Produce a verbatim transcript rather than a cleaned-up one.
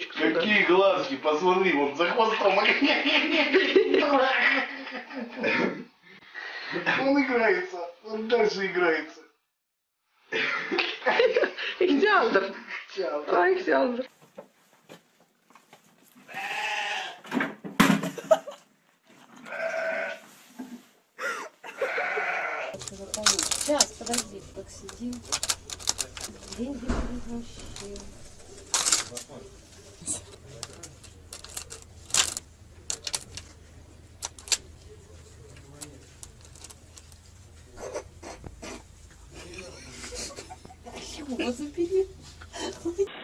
ручку. Какие сюда. Глазки, посмотри, он за хвостом. Он играется, он дальше играется. Ихтиандр. А, Ихтиандр. Сейчас, подожди, как сидим. Деньги не мужчин. Его забери.